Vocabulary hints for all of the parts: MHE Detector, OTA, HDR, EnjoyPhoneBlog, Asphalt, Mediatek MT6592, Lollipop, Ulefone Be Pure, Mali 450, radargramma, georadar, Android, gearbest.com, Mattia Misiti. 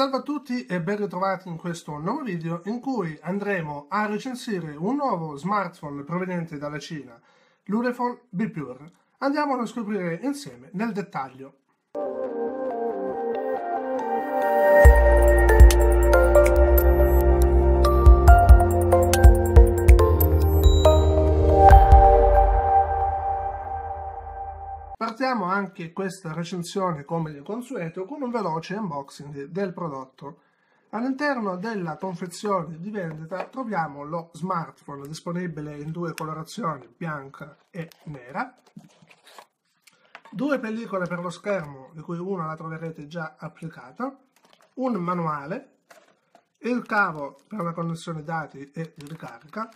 Salve a tutti e ben ritrovati in questo nuovo video in cui andremo a recensire un nuovo smartphone proveniente dalla Cina, l'Ulefone Be Pure. Andiamolo a scoprire insieme nel dettaglio. Partiamo anche questa recensione, come di consueto, con un veloce unboxing del prodotto. All'interno della confezione di vendita troviamo lo smartphone disponibile in due colorazioni, bianca e nera, due pellicole per lo schermo, di cui una la troverete già applicata, un manuale, il cavo per la connessione dati e di ricarica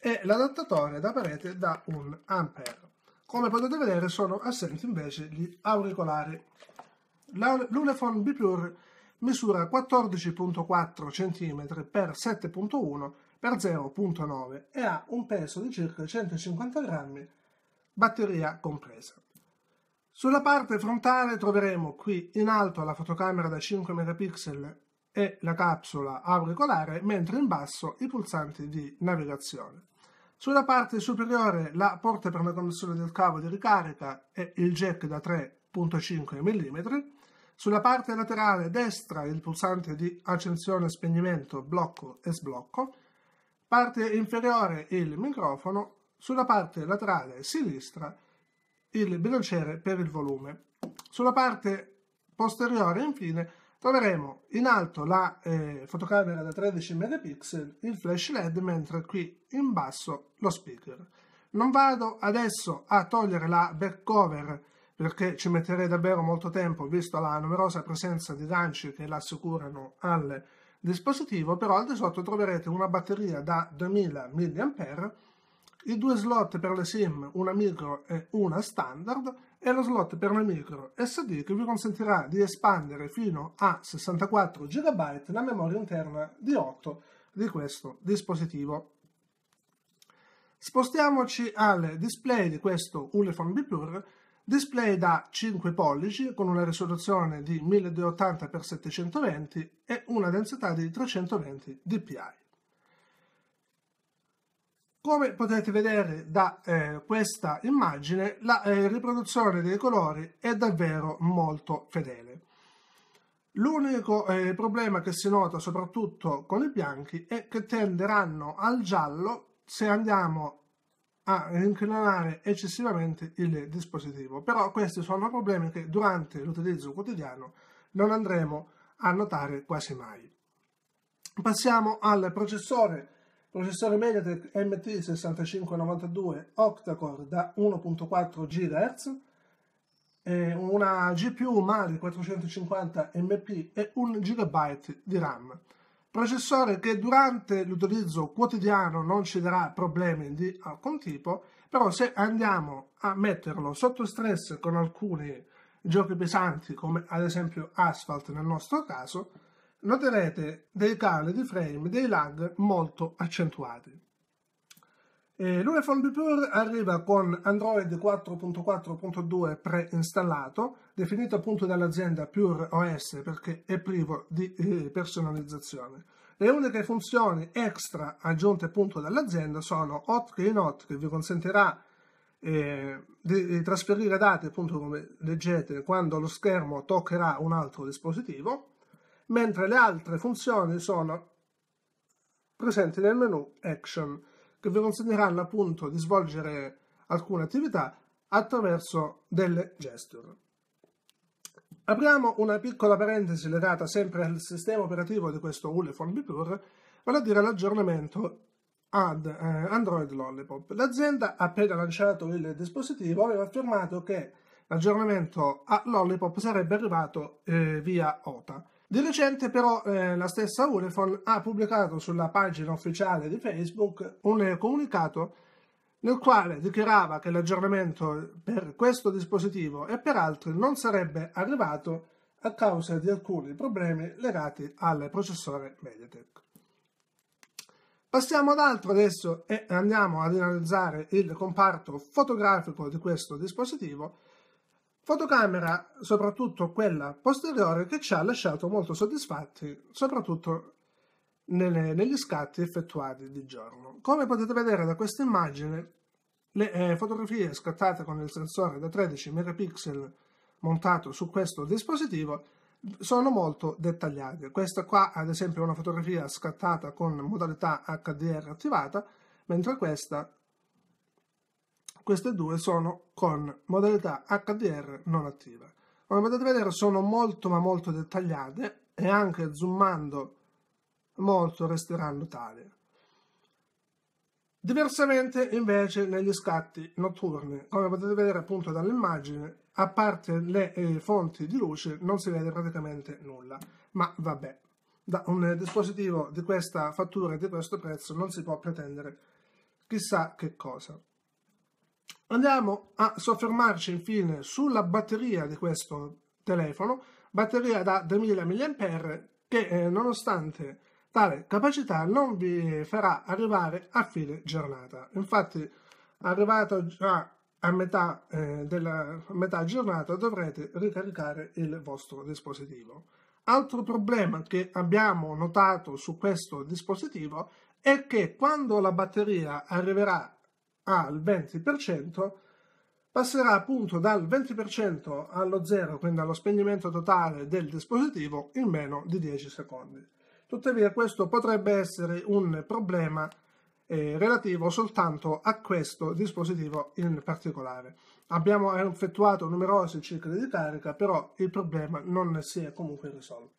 e l'adattatore da parete da 1 ampere. Come potete vedere sono assenti invece gli auricolari. L'Ulefone Be Pure misura 14.4 cm x 7.1 x 0.9 e ha un peso di circa 150 grammi, batteria compresa. Sulla parte frontale troveremo qui in alto la fotocamera da 5 megapixel e la capsula auricolare, mentre in basso i pulsanti di navigazione. Sulla parte superiore la porta per la connessione del cavo di ricarica e il jack da 3.5 mm. Sulla parte laterale destra il pulsante di accensione, spegnimento, blocco e sblocco. Parte inferiore il microfono. Sulla parte laterale sinistra il bilanciere per il volume. Sulla parte posteriore infine troveremo in alto la fotocamera da 13 megapixel, il flash LED, mentre qui in basso lo speaker. Non vado adesso a togliere la back cover perché ci metterei davvero molto tempo visto la numerosa presenza di ganci che la assicurano al dispositivo, però al di sotto troverete una batteria da 2000 mAh, i due slot per le SIM, una micro e una standard, e lo slot per la micro SD che vi consentirà di espandere fino a 64 GB la memoria interna di 8 di questo dispositivo. Spostiamoci al display di questo Ulefone Be Pure, display da 5 pollici con una risoluzione di 1280x720 e una densità di 320 dpi. Come potete vedere da questa immagine, la riproduzione dei colori è davvero molto fedele. L'unico problema che si nota soprattutto con i bianchi è che tenderanno al giallo se andiamo a inclinare eccessivamente il dispositivo, però questi sono problemi che durante l'utilizzo quotidiano non andremo a notare quasi mai. Passiamo al processore. Processore Mediatek MT6592 octa-core da 1.4 GHz, una GPU Mali 450 MP e 1 GB di RAM. Processore che durante l'utilizzo quotidiano non ci darà problemi di alcun tipo, però se andiamo a metterlo sotto stress con alcuni giochi pesanti, come ad esempio Asphalt nel nostro caso, noterete dei cali di frame, dei lag molto accentuati. L'Ulefone Be Pure arriva con Android 4.4.2 preinstallato, definito appunto dall'azienda Pure OS perché è privo di personalizzazione. Le uniche funzioni extra aggiunte appunto dall'azienda sono Hotkey-in-Hot, che vi consentirà di trasferire dati, appunto come leggete, quando lo schermo toccherà un altro dispositivo, mentre le altre funzioni sono presenti nel menu Action, che vi consentiranno appunto di svolgere alcune attività attraverso delle gesture. Apriamo una piccola parentesi legata sempre al sistema operativo di questo Ulefone Be Pure, vale a dire l'aggiornamento ad Android Lollipop. L'azienda, appena lanciato il dispositivo, aveva affermato che l'aggiornamento a Lollipop sarebbe arrivato via OTA. Di recente però la stessa Ulefone ha pubblicato sulla pagina ufficiale di Facebook un comunicato nel quale dichiarava che l'aggiornamento per questo dispositivo e per altri non sarebbe arrivato a causa di alcuni problemi legati al processore Mediatek. Passiamo ad altro adesso e andiamo ad analizzare il comparto fotografico di questo dispositivo, Fotocamera, soprattutto quella posteriore, che ci ha lasciato molto soddisfatti, soprattutto negli scatti effettuati di giorno. Come potete vedere da questa immagine, le fotografie scattate con il sensore da 13 megapixel montato su questo dispositivo sono molto dettagliate. Questa qua ad esempio è una fotografia scattata con modalità HDR attivata, mentre queste due sono con modalità HDR non attiva. Come potete vedere sono molto ma molto dettagliate, e anche zoomando molto resteranno tali. Diversamente invece negli scatti notturni, come potete vedere appunto dall'immagine, a parte le fonti di luce non si vede praticamente nulla, ma vabbè, da un dispositivo di questa fattura e di questo prezzo non si può pretendere chissà che cosa. Andiamo a soffermarci infine sulla batteria di questo telefono, batteria da 2000 mAh che nonostante tale capacità non vi farà arrivare a fine giornata. Infatti, arrivato già a metà della giornata dovrete ricaricare il vostro dispositivo. Altro problema che abbiamo notato su questo dispositivo è che quando la batteria arriverà al 20%, passerà appunto dal 20% allo 0, quindi allo spegnimento totale del dispositivo, in meno di 10 secondi. Tuttavia questo potrebbe essere un problema relativo soltanto a questo dispositivo in particolare. Abbiamo effettuato numerosi cicli di carica, però il problema non si è comunque risolto.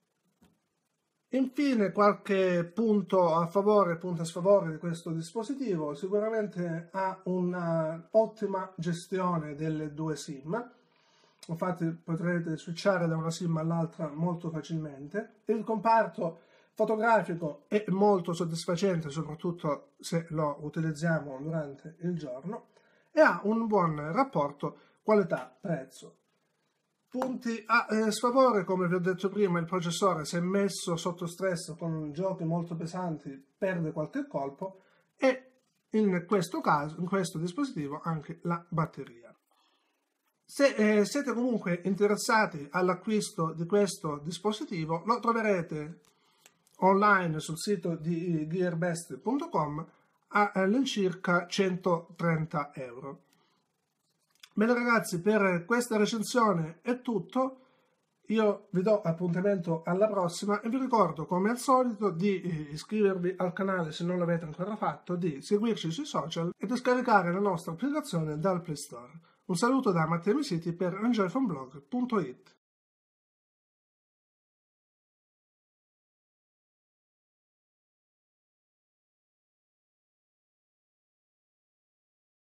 Infine qualche punto a favore e punto a sfavore di questo dispositivo: sicuramente ha un'ottima gestione delle due SIM, infatti potrete switchare da una SIM all'altra molto facilmente. Il comparto fotografico è molto soddisfacente, soprattutto se lo utilizziamo durante il giorno, e ha un buon rapporto qualità-prezzo. Punti a sfavore, come vi ho detto prima, il processore, se messo sotto stress con giochi molto pesanti, perde qualche colpo, e in questo caso, in questo dispositivo, anche la batteria. Se siete comunque interessati all'acquisto di questo dispositivo, lo troverete online sul sito di gearbest.com all'incirca 130 euro. Bene ragazzi, per questa recensione è tutto, io vi do appuntamento alla prossima e vi ricordo come al solito di iscrivervi al canale se non l'avete ancora fatto, di seguirci sui social e di scaricare la nostra applicazione dal Play Store. Un saluto da Mattia Misiti per EnjoyPhoneBlog.it.